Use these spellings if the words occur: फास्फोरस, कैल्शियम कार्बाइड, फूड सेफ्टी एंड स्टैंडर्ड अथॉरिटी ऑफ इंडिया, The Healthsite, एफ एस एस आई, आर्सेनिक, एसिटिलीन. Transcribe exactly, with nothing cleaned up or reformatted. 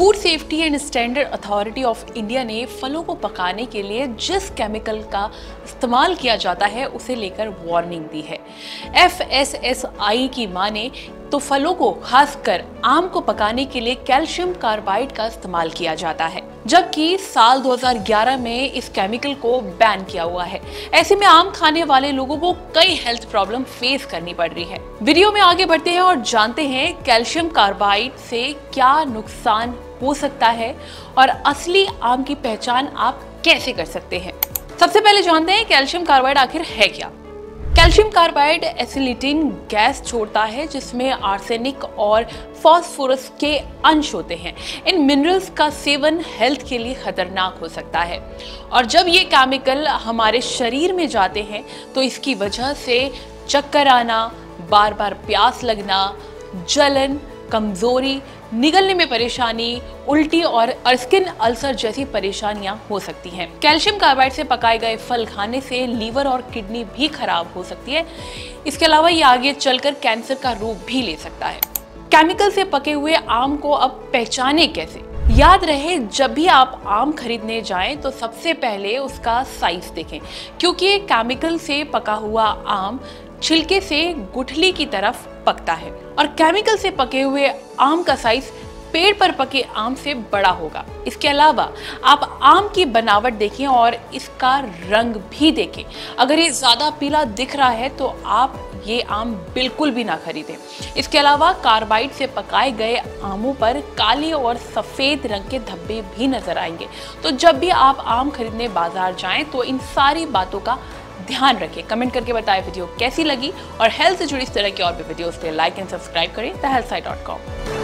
फूड सेफ्टी एंड स्टैंडर्ड अथॉरिटी ऑफ इंडिया ने फलों को पकाने के लिए जिस केमिकल का इस्तेमाल किया जाता है उसे लेकर वार्निंग दी है। एफ एस एस आई की माने तो फलों को, खासकर आम को पकाने के लिए कैल्शियम कार्बाइड का इस्तेमाल किया जाता है, जबकि साल दो हज़ार ग्यारह में इस केमिकल को बैन किया हुआ है। ऐसे में आम खाने वाले लोगों को कई हेल्थ प्रॉब्लम फेस करनी पड़ रही है। वीडियो में आगे बढ़ते हैं और जानते हैं कैल्शियम कार्बाइड से क्या नुकसान हो सकता है और असली आम की पहचान आप कैसे कर सकते हैं। सबसे पहले जानते हैं कैल्शियम कार्बाइड आखिर है क्या। कैल्शियम कार्बाइड एसिटिलीन गैस छोड़ता है जिसमें आर्सेनिक और फास्फोरस के अंश होते हैं। इन मिनरल्स का सेवन हेल्थ के लिए खतरनाक हो सकता है और जब ये केमिकल हमारे शरीर में जाते हैं तो इसकी वजह से चक्कर आना, बार बार प्यास लगना, जलन, कमज़ोरी, निगलने में परेशानी, उल्टी और स्किन अल्सर जैसी परेशानियां हो सकती हैं। कैल्शियम कार्बाइड से पकाए गए फल खाने से लीवर और किडनी भी खराब हो सकती है। इसके अलावा ये आगे चलकर कैंसर का रूप भी ले सकता है। केमिकल से पके हुए आम को अब पहचाने कैसे। याद रहे, जब भी आप आम खरीदने जाएं तो सबसे पहले उसका साइज देखें, क्योंकि केमिकल से पका हुआ आम छिलके से गुठली की तरफ पकता है और केमिकल से पके हुए आम का साइज पेड़ पर पके आम से बड़ा होगा। इसके अलावा आप आम की बनावट देखें और इसका रंग भी देखें। अगर ये ज़्यादा पीला दिख रहा है तो आप ये आम बिल्कुल भी ना खरीदें। इसके अलावा कार्बाइड से पकाए गए आमों पर काले और सफ़ेद रंग के धब्बे भी नज़र आएंगे। तो जब भी आप आम खरीदने बाजार जाएं तो इन सारी बातों का ध्यान रखें। कमेंट करके बताएं वीडियो कैसी लगी और हेल्थ से जुड़ी इस तरह की और भी वीडियोस के लिए लाइक एंड सब्सक्राइब करें the health site dot com.